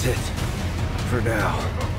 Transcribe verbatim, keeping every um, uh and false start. That's it for now.